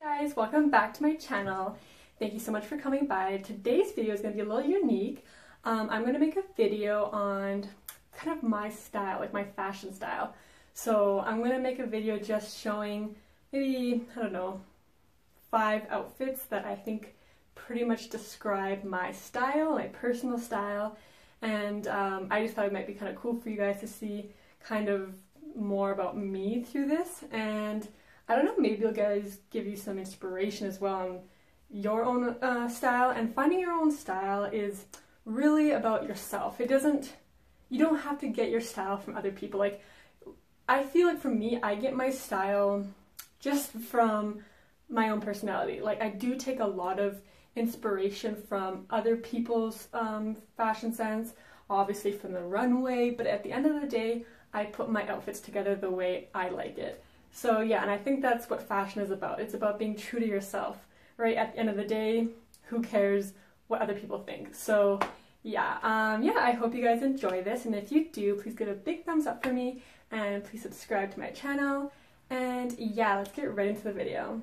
Hey guys, welcome back to my channel. Thank you so much for coming by. Today's video is going to be a little unique. I'm going to make a video on kind of my style, like my fashion style. So I'm going to make a video just showing maybe, I don't know, 5 outfits that I think pretty much describe my style, my personal style. And I just thought it might be kind of cool for you guys to see kind of more about me through this. And I don't know, maybe you guys give you some inspiration as well on your own style. And finding your own style is really about yourself. You don't have to get your style from other people. Like, I feel like for me, I get my style just from my own personality. Like, I do take a lot of inspiration from other people's fashion sense, obviously from the runway, but at the end of the day, I put my outfits together the way I like it. So yeah, and I think that's what fashion is about. It's about being true to yourself, right? At the end of the day, who cares what other people think? So yeah, I hope you guys enjoy this. And if you do, please give a big thumbs up for me and please subscribe to my channel. And yeah, let's get right into the video.